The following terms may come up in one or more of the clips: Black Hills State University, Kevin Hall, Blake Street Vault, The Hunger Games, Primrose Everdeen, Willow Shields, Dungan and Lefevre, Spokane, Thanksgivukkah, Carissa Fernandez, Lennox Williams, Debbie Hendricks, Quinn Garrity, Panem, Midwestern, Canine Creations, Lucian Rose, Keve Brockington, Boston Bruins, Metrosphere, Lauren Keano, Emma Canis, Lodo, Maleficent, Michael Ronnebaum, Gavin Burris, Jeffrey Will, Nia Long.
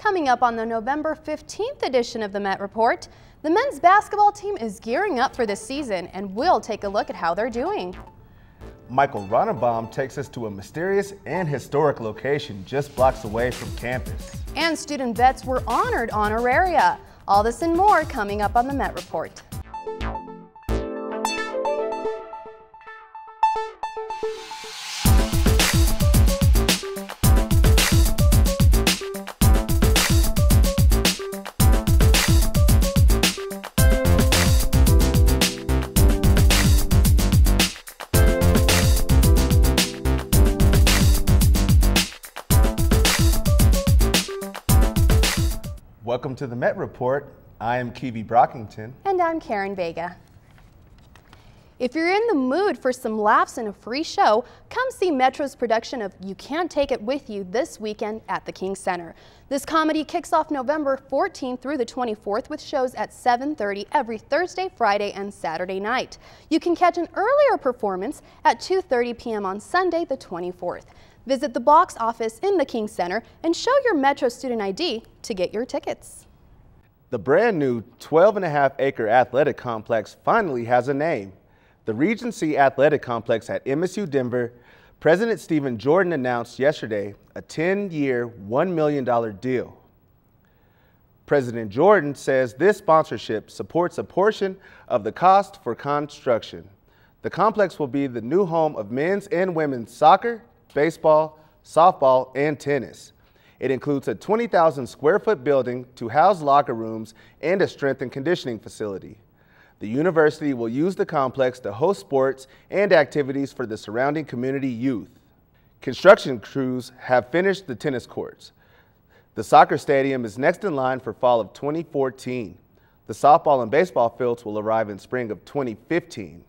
Coming up on the November 15th edition of the Met Report, the men's basketball team is gearing up for the season, and we'll take a look at how they're doing. Michael Ronnebaum takes us to a mysterious and historic location just blocks away from campus. And student vets were honored on honoraria. All this and more coming up on the Met Report. Welcome to the Met Report. I am Keve Brockington. And I'm Karen Vega. If you're in the mood for some laughs and a free show, come see Metro's production of You Can't Take It With You this weekend at the King Center. This comedy kicks off November 14th through the 24th with shows at 7:30 every Thursday, Friday, and Saturday night. You can catch an earlier performance at 2:30 p.m. on Sunday, the 24th. Visit the box office in the King Center and show your Metro student ID to get your tickets. The brand new 12.5-acre athletic complex finally has a name. The Regency Athletic Complex at MSU Denver, President Stephen Jordan announced yesterday a 10-year, $1 million deal. President Jordan says this sponsorship supports a portion of the cost for construction. The complex will be the new home of men's and women's soccer, baseball, softball, and tennis. It includes a 20,000 square foot building to house locker rooms and a strength and conditioning facility. The university will use the complex to host sports and activities for the surrounding community youth. Construction crews have finished the tennis courts. The soccer stadium is next in line for fall of 2014. The softball and baseball fields will arrive in spring of 2015.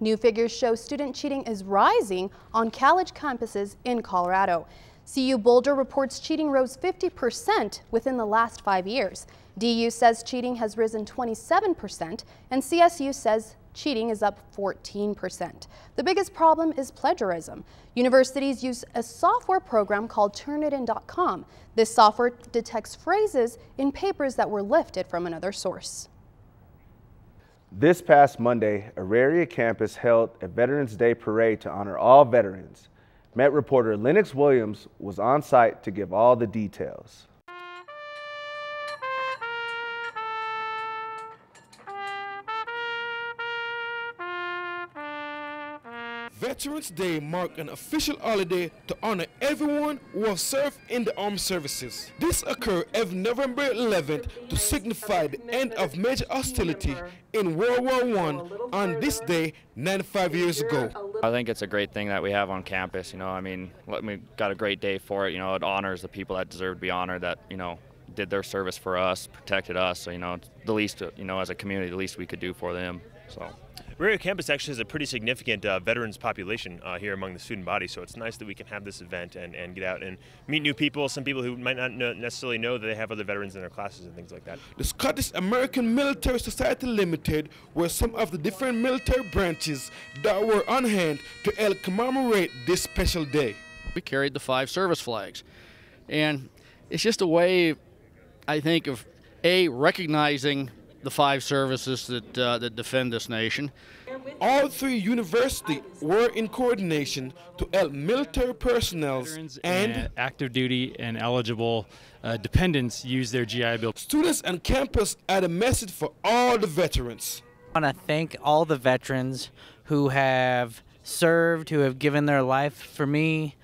New figures show student cheating is rising on college campuses in Colorado. CU Boulder reports cheating rose 50% within the last 5 years. DU says cheating has risen 27%, and CSU says cheating is up 14%. The biggest problem is plagiarism. Universities use a software program called Turnitin.com. This software detects phrases in papers that were lifted from another source. This past Monday, Auraria campus held a Veterans Day parade to honor all veterans. Met reporter Lennox Williams was on site to give all the details. Veterans Day marked an official holiday to honor everyone who has served in the armed services. This occurred every November 11th to signify the end of major hostility in World War I on this day 95 years ago. I think it's a great thing that we have on campus, you know, I mean, we got a great day for it, you know, it honors the people that deserve to be honored that, you know, did their service for us, protected us, so, you know, it's the least, you know, as a community, the least we could do for them, so. Auraria campus actually has a pretty significant veterans population here among the student body, so it's nice that we can have this event and get out and meet new people, some people who might not necessarily know that they have other veterans in their classes and things like that. The Scottish American Military Society Limited were some of the different military branches that were on hand to help commemorate this special day. We carried the 5 service flags, and it's just a way, I think, of A, recognizing the 5 services that defend this nation. All 3 universities were in coordination to help military personnel and active duty and eligible dependents use their GI Bill. Students on campus had a message for all the veterans. I want to thank all the veterans who have served, who have given their life for me.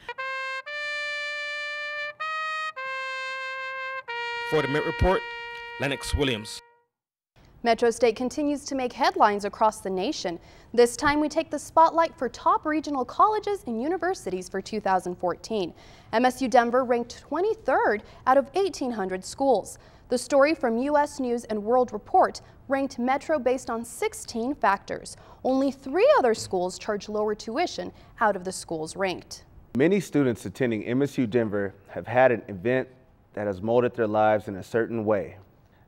For the Met Report, Lennox Williams. Metro State continues to make headlines across the nation. This time we take the spotlight for top regional colleges and universities for 2014. MSU Denver ranked 23rd out of 1,800 schools. The story from U.S. News & World Report ranked Metro based on 16 factors. Only 3 other schools charge lower tuition out of the schools ranked. Many students attending MSU Denver have had an event that has molded their lives in a certain way.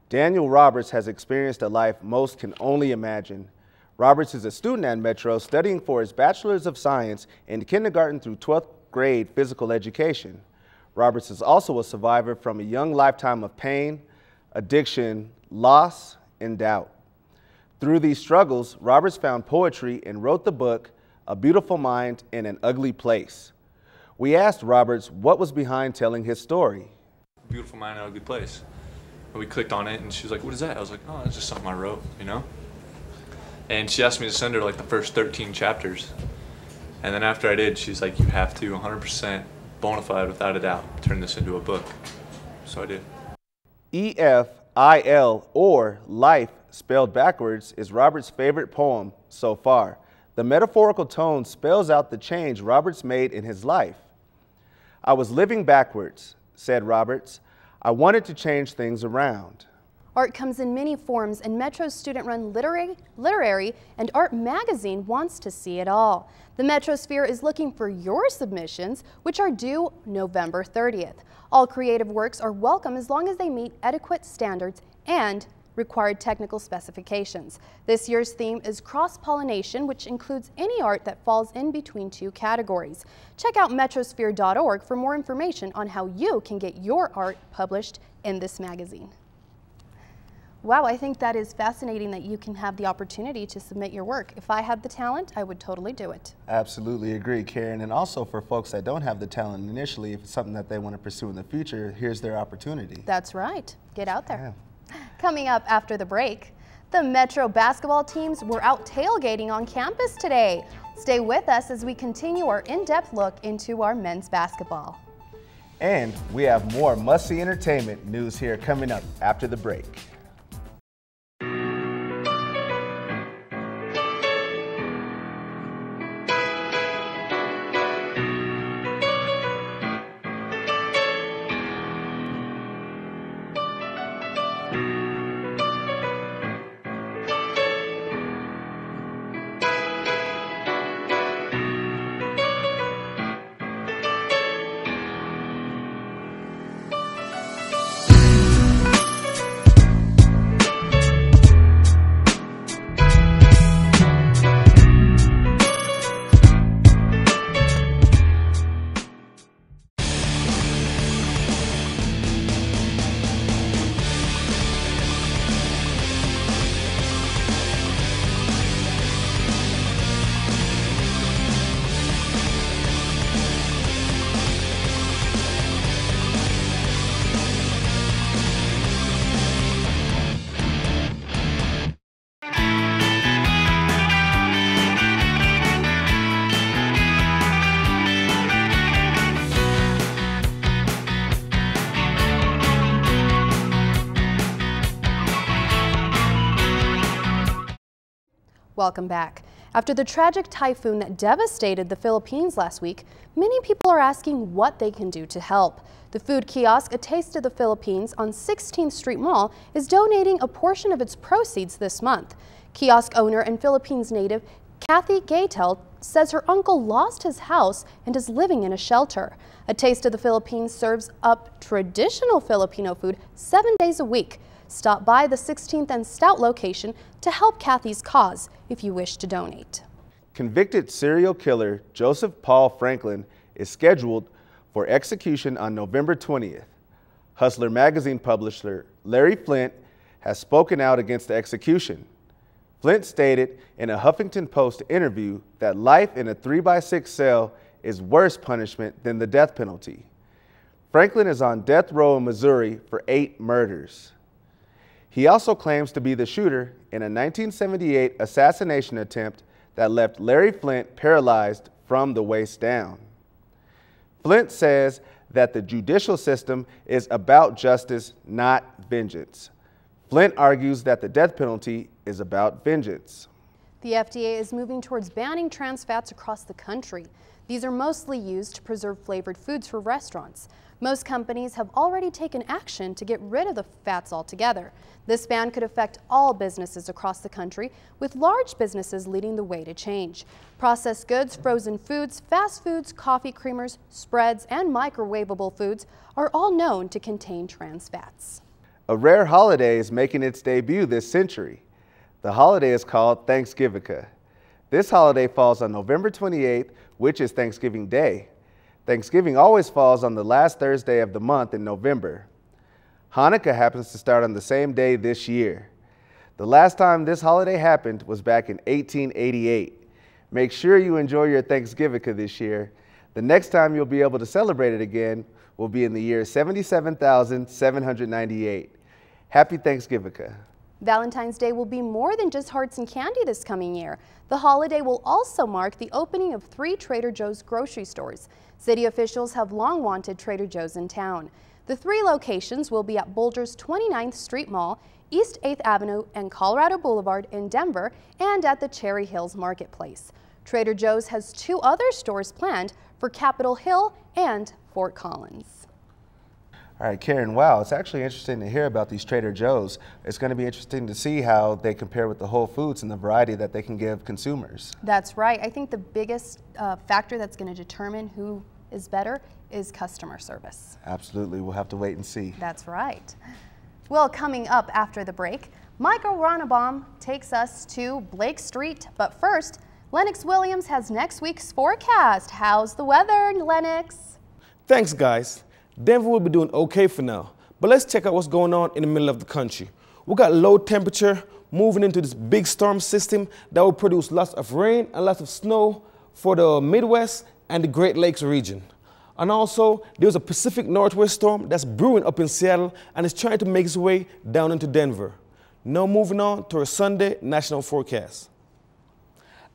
Daniel Roberts has experienced a life most can only imagine. Roberts is a student at Metro studying for his Bachelor's of Science in kindergarten through 12th grade physical education. Roberts is also a survivor from a young lifetime of pain, addiction, loss, and doubt. Through these struggles, Roberts found poetry and wrote the book, A Beautiful Mind in an Ugly Place. We asked Roberts what was behind telling his story. Beautiful Mind in an Ugly Place. And we clicked on it and she was like, what is that? I was like, oh, that's just something I wrote, you know? And she asked me to send her like the first 13 chapters. And then after I did, she's like, you have to 100% bona fide, without a doubt, turn this into a book. So I did. E-F-I-L, or life spelled backwards, is Roberts' favorite poem so far. The metaphorical tone spells out the change Roberts made in his life. I was living backwards, said Roberts. I wanted to change things around. Art comes in many forms, and Metro's student-run literary and art magazine wants to see it all. The Metrosphere is looking for your submissions, which are due November 30th. All creative works are welcome as long as they meet adequate standards and required technical specifications. This year's theme is cross-pollination, which includes any art that falls in between two categories. Check out metrosphere.org for more information on how you can get your art published in this magazine. Wow, I think that is fascinating that you can have the opportunity to submit your work. If I had the talent, I would totally do it. Absolutely agree, Karen. And also for folks that don't have the talent initially, if it's something that they want to pursue in the future, here's their opportunity. That's right. Get out there. Yeah. Coming up after the break, the Metro basketball teams were out tailgating on campus today. Stay with us as we continue our in-depth look into our men's basketball. And we have more must-see entertainment news here coming up after the break. Welcome back. After the tragic typhoon that devastated the Philippines last week, many people are asking what they can do to help. The food kiosk A Taste of the Philippines on 16th Street Mall is donating a portion of its proceeds this month. Kiosk owner and Philippines native Kathy Gatel says her uncle lost his house and is living in a shelter. A Taste of the Philippines serves up traditional Filipino food 7 days a week. Stop by the 16th and Stout location to help Kathy's cause if you wish to donate. Convicted serial killer Joseph Paul Franklin is scheduled for execution on November 20th. Hustler magazine publisher Larry Flint has spoken out against the execution. Flint stated in a Huffington Post interview that life in a 3x6 cell is worse punishment than the death penalty. Franklin is on death row in Missouri for 8 murders. He also claims to be the shooter in a 1978 assassination attempt that left Larry Flint paralyzed from the waist down. Flint says that the judicial system is about justice, not vengeance. Flint argues that the death penalty is about vengeance. The FDA is moving towards banning trans fats across the country. These are mostly used to preserve flavored foods for restaurants. Most companies have already taken action to get rid of the fats altogether. This ban could affect all businesses across the country, with large businesses leading the way to change. Processed goods, frozen foods, fast foods, coffee creamers, spreads, and microwavable foods are all known to contain trans fats. A rare holiday is making its debut this century. The holiday is called Thanksgivukkah. This holiday falls on November 28th, which is Thanksgiving Day. Thanksgiving always falls on the last Thursday of the month in November. Hanukkah happens to start on the same day this year. The last time this holiday happened was back in 1888. Make sure you enjoy your Thanksgivukkah this year. The next time you'll be able to celebrate it again will be in the year 77,798. Happy Thanksgivukkah. Valentine's Day will be more than just hearts and candy this coming year. The holiday will also mark the opening of 3 Trader Joe's grocery stores. City officials have long wanted Trader Joe's in town. The 3 locations will be at Boulder's 29th Street Mall, East 8th Avenue and Colorado Boulevard in Denver, and at the Cherry Hills Marketplace. Trader Joe's has 2 other stores planned for Capitol Hill and Fort Collins. All right, Karen, wow, it's actually interesting to hear about these Trader Joe's. It's going to be interesting to see how they compare with the Whole Foods and the variety that they can give consumers. That's right. I think the biggest factor that's going to determine who is better is customer service. Absolutely. We'll have to wait and see. That's right. Well, coming up after the break, Michael Ronnebaum takes us to Blake Street. But first, Lennox Williams has next week's forecast. How's the weather, Lennox? Thanks, guys. Denver will be doing okay for now, but let's check out what's going on in the middle of the country. We got low temperature moving into this big storm system that will produce lots of rain and lots of snow for the Midwest and the Great Lakes region. And also, there's a Pacific Northwest storm that's brewing up in Seattle and is trying to make its way down into Denver. Now moving on to our Sunday national forecast.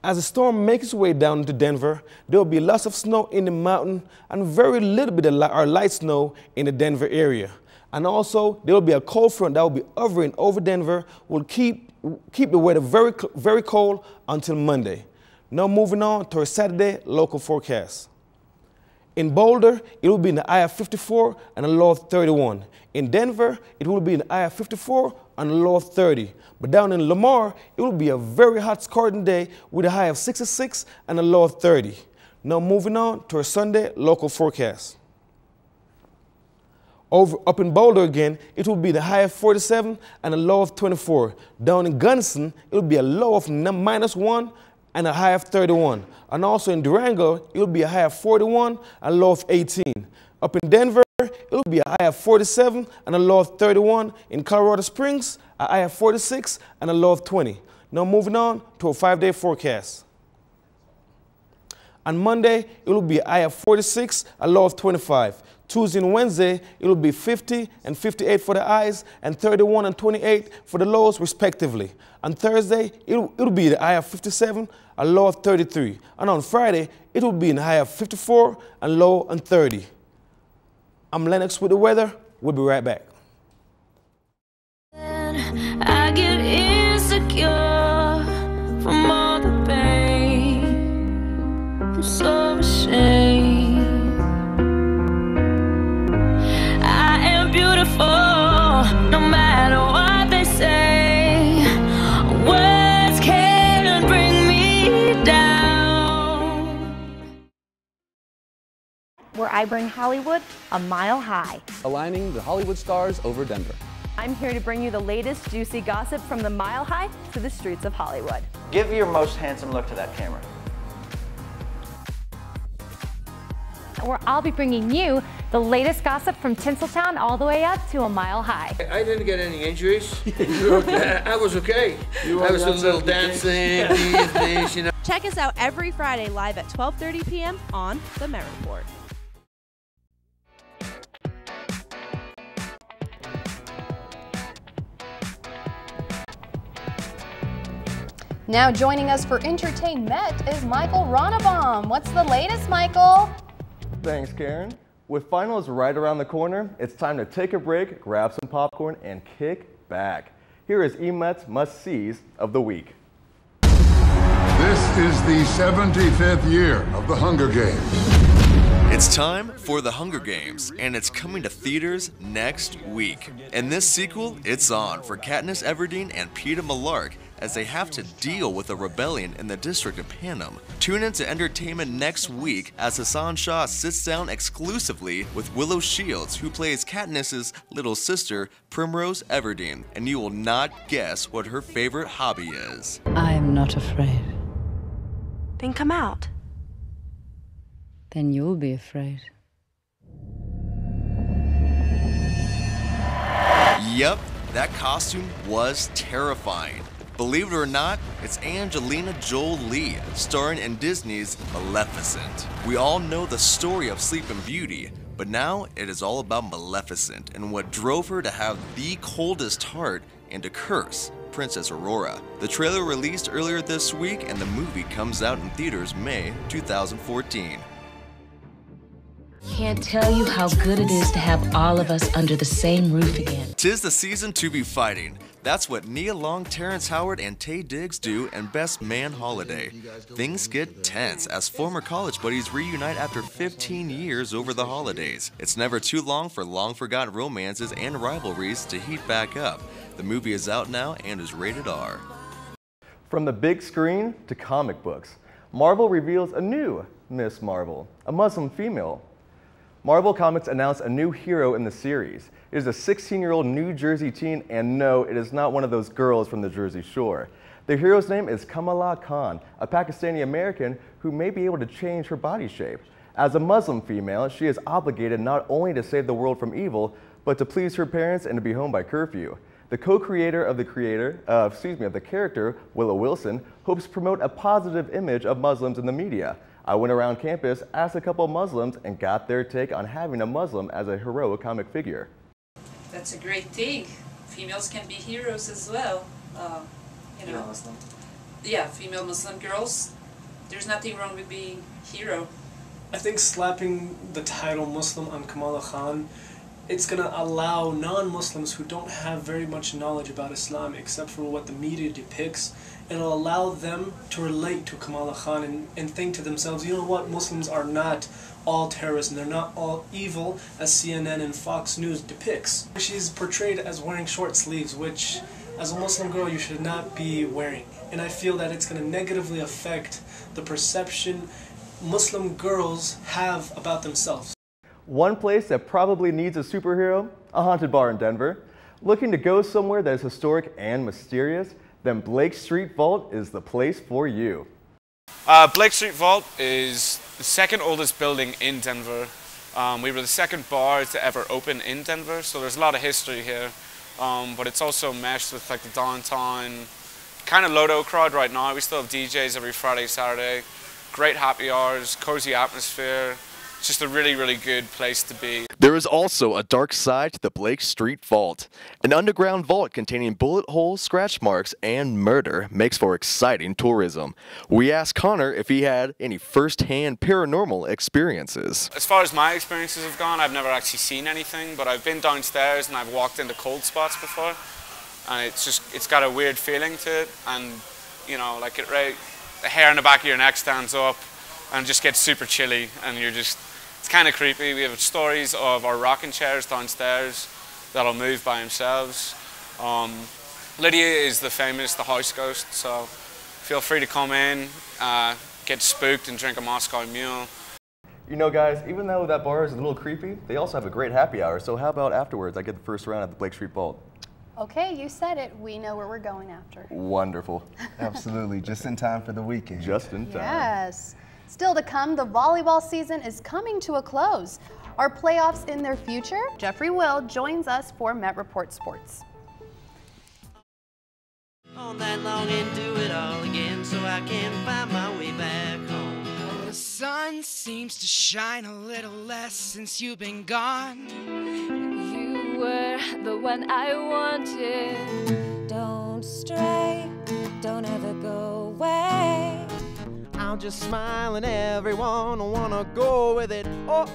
As the storm makes its way down into Denver, there will be lots of snow in the mountain and very little bit of light snow in the Denver area. And also, there will be a cold front that will be hovering over Denver, will keep the weather very, very cold until Monday. Now moving on to our Saturday local forecast. In Boulder, it will be in the high of 54 and a low of 31. In Denver, it will be in the high of 54 and a low of 30. But down in Lamar, it will be a very hot scorching day with a high of 66 and a low of 30. Now moving on to our Sunday local forecast. Up in Boulder again, it will be the high of 47 and a low of 24. Down in Gunnison, it will be a low of -1 and a high of 31. And also in Durango, it will be a high of 41 and a low of 18. Up in Denver, it will be a high of 47 and a low of 31. In Colorado Springs, a high of 46 and a low of 20. Now moving on to a 5-day forecast. On Monday, it will be a high of 46, a low of 25. Tuesday and Wednesday, it will be 50 and 58 for the highs and 31 and 28 for the lows, respectively. On Thursday, it will be the high of 57, a low of 33. And on Friday, it will be in the high of 54 and low on 30. I'm Lennox with the weather. We'll be right back. I get insecure from all the pain. I'm so ashamed. I am beautiful, no matter what they say. Words can't bring me down. Where I bring Hollywood a mile high. Aligning the Hollywood stars over Denver. I'm here to bring you the latest juicy gossip from the mile high to the streets of Hollywood. Give your most handsome look to that camera. Where I'll be bringing you the latest gossip from Tinseltown all the way up to a mile high. I didn't get any injuries. I was okay. I was a little dancing, these, you know. Check us out every Friday live at 12:30 p.m. on The Merit Report. Now joining us for Entertainment is Michael Ronnebaum. What's the latest, Michael? Thanks, Karen. With finals right around the corner, it's time to take a break, grab some popcorn, and kick back. Here is EMET's must-sees of the week. This is the 75th year of The Hunger Games. It's time for The Hunger Games, and it's coming to theaters next week. In this sequel, it's on for Katniss Everdeen and Peeta Millark as they have to deal with a rebellion in the district of Panem. Tune in to Entertainment next week as Hassan Shah sits down exclusively with Willow Shields, who plays Katniss's little sister, Primrose Everdeen, and you will not guess what her favorite hobby is. I am not afraid. Then come out. then you'll be afraid. Yep, that costume was terrifying. Believe it or not, it's Angelina Jolie, starring in Disney's Maleficent. We all know the story of Sleeping Beauty, but now it is all about Maleficent and what drove her to have the coldest heart and to curse Princess Aurora. The trailer released earlier this week, and the movie comes out in theaters May 2014. Can't tell you how good it is to have all of us under the same roof again. 'Tis the season to be fighting. That's what Nia Long, Terrence Howard, and Taye Diggs do in Best Man Holiday. Things get tense as former college buddies reunite after 15 years over the holidays. It's never too long for long-forgotten romances and rivalries to heat back up. The movie is out now and is rated R. From the big screen to comic books, Marvel reveals a new Miss Marvel, a Muslim female. Marvel Comics announced a new hero in the series. It is a 16-year-old New Jersey teen, and no, it is not one of those girls from the Jersey Shore. The hero's name is Kamala Khan, a Pakistani-American who may be able to change her body shape. As a Muslim female, she is obligated not only to save the world from evil, but to please her parents and to be home by curfew. The co-creator of the character, Willow Wilson, hopes to promote a positive image of Muslims in the media. I went around campus, asked a couple Muslims, and got their take on having a Muslim as a heroic comic figure. That's a great thing. Females can be heroes as well. Female Muslim. Yeah, female Muslim girls. There's nothing wrong with being hero. I think slapping the title Muslim on Kamala Khan, it's going to allow non-Muslims who don't have very much knowledge about Islam except for what the media depicts, it'll allow them to relate to Kamala Khan and think to themselves, you know what, Muslims are not all terrorists and they're not all evil as CNN and Fox News depicts. She's portrayed as wearing short sleeves, which as a Muslim girl you should not be wearing. And I feel that it's going to negatively affect the perception Muslim girls have about themselves. One place that probably needs a superhero, a haunted bar in Denver. Looking to go somewhere that is historic and mysterious? Then Blake Street Vault is the place for you. Blake Street Vault is the second oldest building in Denver. We were the second bar to ever open in Denver, so there's a lot of history here. But it's also meshed with like the downtown, kind of Lodo crowd right now. We still have DJs every Friday, Saturday. Great happy hours, cozy atmosphere. It's just a really, really good place to be. There is also a dark side to the Blake Street Vault. An underground vault containing bullet holes, scratch marks, and murder makes for exciting tourism. We asked Connor if he had any first-hand paranormal experiences. As far as my experiences have gone, I've never actually seen anything, but I've been downstairs and I've walked into cold spots before, and it's got a weird feeling to it, and you know, like the hair on the back of your neck stands up and just gets super chilly, and you're just. It's kind of creepy. We have stories of our rocking chairs downstairs that'll move by themselves. Lydia is the house ghost, so feel free to come in, get spooked and drink a Moscow Mule. You know guys, even though that bar is a little creepy, they also have a great happy hour, so how about afterwards I get the first round at the Blake Street Vault? Okay, you said it. We know where we're going after. Wonderful. Absolutely, just in time for the weekend. Just in time. Yes. Still to come, the volleyball season is coming to a close. Are playoffs in their future? Jeffrey Will joins us for Met Report Sports. All that long and do it all again, so I can find my way back home. The sun seems to shine a little less since you've been gone. You were the one I wanted. Don't stray, don't ever go away. I'll just smile and everyone will wanna go with it. Oh.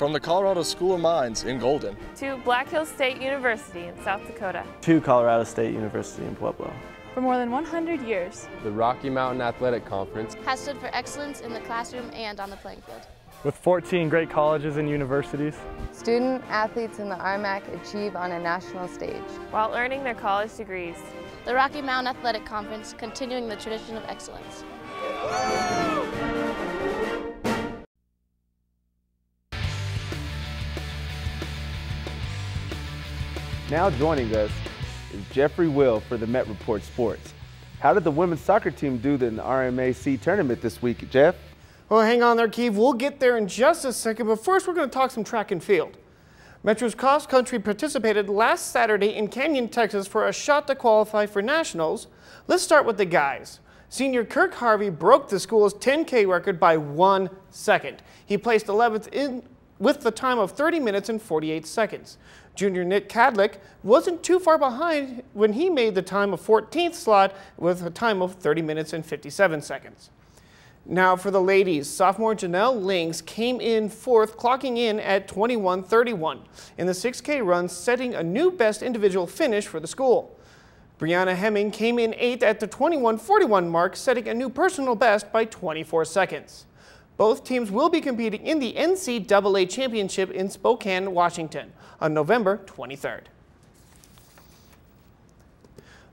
From the Colorado School of Mines in Golden. To Black Hills State University in South Dakota. To Colorado State University in Pueblo. For more than 100 years, the Rocky Mountain Athletic Conference has stood for excellence in the classroom and on the playing field. With 14 great colleges and universities, student athletes in the RMAC achieve on a national stage while earning their college degrees. The Rocky Mountain Athletic Conference, continuing the tradition of excellence. Now joining us is Jeffrey Will for the Met Report Sports. How did the women's soccer team do in the RMAC tournament this week, Jeff? Well, hang on there, Kev. We'll get there in just a second, but first we're going to talk some track and field. Metro's cross country participated last Saturday in Canyon, Texas for a shot to qualify for nationals. Let's start with the guys. Senior Kirk Harvey broke the school's 10K record by 1 second. He placed 11th in with the time of 30 minutes and 48 seconds. Junior Nick Kadlick wasn't too far behind when he made the time of 14th slot with a time of 30 minutes and 57 seconds. Now for the ladies, sophomore Janelle Lings came in fourth, clocking in at 21:31 in the 6K run, setting a new best individual finish for the school. Brianna Hemming came in eighth at the 21:41 mark, setting a new personal best by 24 seconds. Both teams will be competing in the NCAA Championship in Spokane, Washington on November 23rd.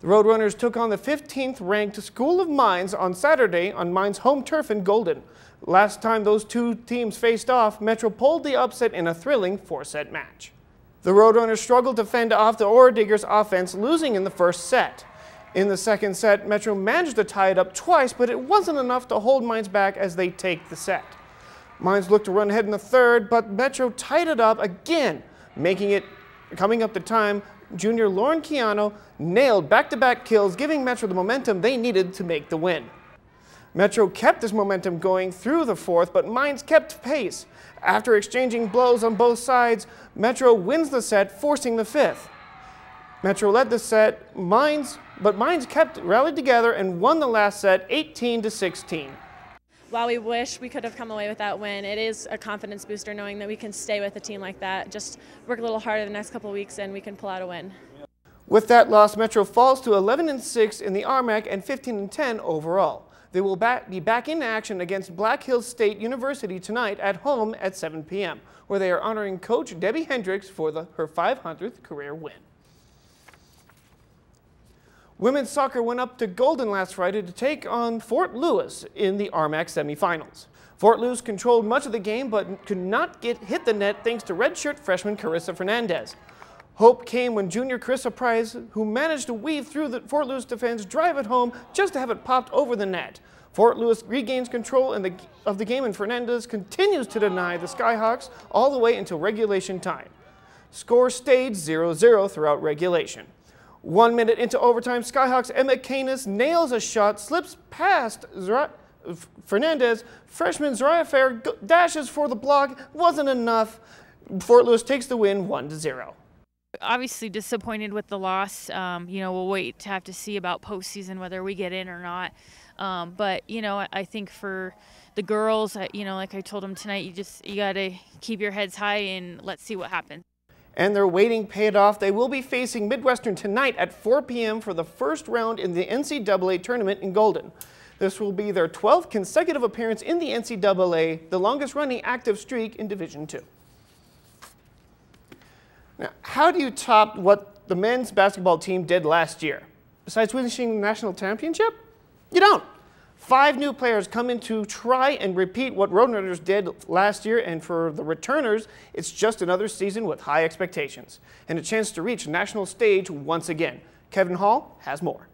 The Roadrunners took on the 15th-ranked School of Mines on Saturday on Mines' home turf in Golden. Last time those two teams faced off, Metro pulled the upset in a thrilling four-set match. The Roadrunners struggled to fend off the Oro Diggers' offense, losing in the first set. In the second set, Metro managed to tie it up twice, but it wasn't enough to hold Mines back as they take the set. Mines looked to run ahead in the third, but Metro tied it up again, making it, coming up to time, junior Lauren Keano nailed back-to-back kills, giving Metro the momentum they needed to make the win. Metro kept this momentum going through the fourth, but Mines kept pace. After exchanging blows on both sides, Metro wins the set, forcing the fifth. Metro led the set, but Mines rallied together and won the last set 18-16. While we wish we could have come away with that win, it is a confidence booster knowing that we can stay with a team like that. Just work a little harder the next couple of weeks and we can pull out a win. With that loss, Metro falls to 11-6 in the RMAC and 15-10 overall. They will be back in action against Black Hills State University tonight at home at 7 p.m., where they are honoring Coach Debbie Hendricks for her 500th career win. Women's soccer went up to Golden last Friday to take on Fort Lewis in the RMAC semifinals. Fort Lewis controlled much of the game but could not hit the net thanks to redshirt freshman Carissa Fernandez. Hope came when junior Carissa Price, who managed to weave through the Fort Lewis defense, drive it home just to have it popped over the net. Fort Lewis regains control of the game and Fernandez continues to deny the Skyhawks all the way until regulation time. Score stayed 0-0 throughout regulation. 1 minute into overtime, Skyhawks Emma Canis nails a shot, slips past Fernandez. Freshman Zariah Fair dashes for the block. Wasn't enough. Fort Lewis takes the win 1-0. Obviously disappointed with the loss. You know, we'll wait to have to see about postseason whether we get in or not. But you know, I think for the girls, you know, like I told them tonight, you got to keep your heads high and let's see what happens. And their waiting paid off. They will be facing Midwestern tonight at 4 p.m. for the first round in the NCAA tournament in Golden. This will be their 12th consecutive appearance in the NCAA, the longest running active streak in Division II. Now, how do you top what the men's basketball team did last year? Besides winning the national championship? You don't. 5 new players come in to try and repeat what Roadrunners did last year, and for the returners, it's just another season with high expectations and a chance to reach national stage once again. Kevin Hall has more.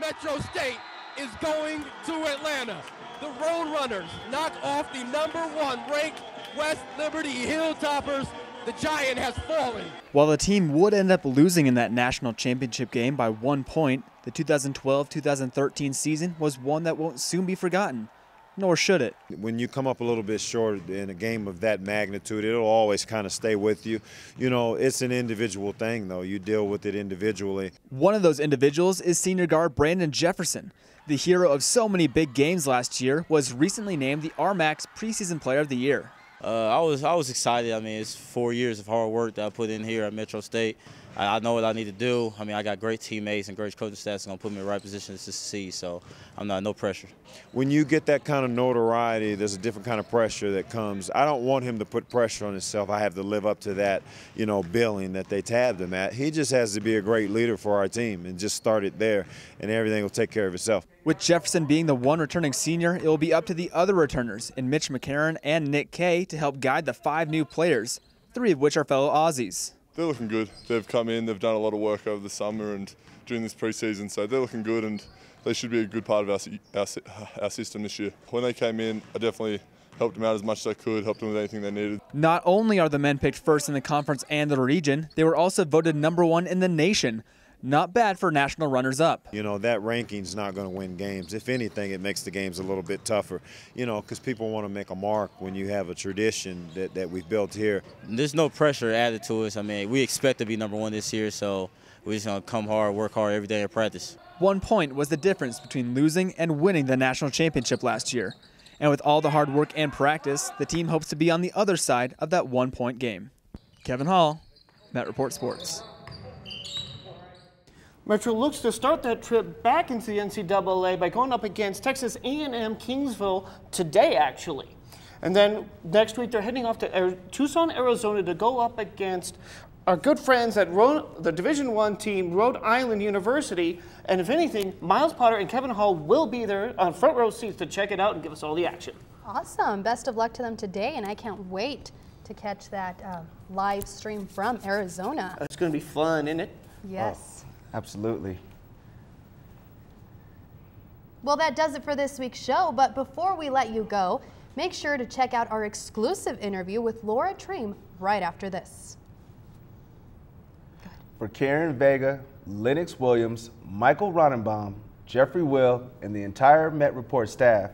Metro State is going to Atlanta. The Roadrunners knock off the #1 ranked West Liberty Hilltoppers. The giant has fallen. While the team would end up losing in that national championship game by 1 point, the 2012-2013 season was one that won't soon be forgotten, nor should it. When you come up a little bit short in a game of that magnitude, it'll always kind of stay with you. You know, it's an individual thing, though. You deal with it individually. One of those individuals is senior guard Brandon Jefferson. The hero of so many big games last year was recently named the RMAC's preseason player of the year. I was excited. I mean, it's 4 years of hard work that I put in here at Metro State. I know what I need to do. I mean, I got great teammates and great coaching staff that's going to put me in the right position to succeed, so I'm not no pressure. When you get that kind of notoriety, there's a different kind of pressure that comes. I don't want him to put pressure on himself. I have to live up to that, you know, billing that they tabbed him at. He just has to be a great leader for our team and just start it there, and everything will take care of itself. With Jefferson being the one returning senior, it will be up to the other returners in Mitch McCarron and Nick Kay to help guide the 5 new players, 3 of which are fellow Aussies. They're looking good. They've come in, they've done a lot of work over the summer and during this preseason, so they're looking good and they should be a good part of our system this year. When they came in, I definitely helped them out as much as I could, helped them with anything they needed. Not only are the men picked first in the conference and the region, they were also voted #1 in the nation. Not bad for national runners-up. You know, that ranking's not going to win games. If anything, it makes the games a little bit tougher, you know, because people want to make a mark when you have a tradition that we've built here. There's no pressure added to us. I mean, we expect to be #1 this year, so we're just going to come hard, work hard every day in practice. 1 point was the difference between losing and winning the national championship last year. And with all the hard work and practice, the team hopes to be on the other side of that 1-point game. Kevin Hall, Met Report Sports. Metro looks to start that trip back into the NCAA by going up against Texas A&M Kingsville today, actually. And then next week they're heading off to Tucson, Arizona to go up against our good friends at the Division I team, Rhode Island University. And if anything, Miles Potter and Kevin Hall will be there on front row seats to check it out and give us all the action. Awesome. Best of luck to them today, and I can't wait to catch that live stream from Arizona. It's going to be fun, isn't it? Yes. Oh. Absolutely. Well, that does it for this week's show, but before we let you go, make sure to check out our exclusive interview with Laura Treem right after this. For Karen Vega, Lennox Williams, Michael Ronnebaum, Jeffrey Will, and the entire Met Report staff,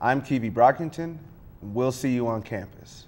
I'm Keve Brockington, and we'll see you on campus.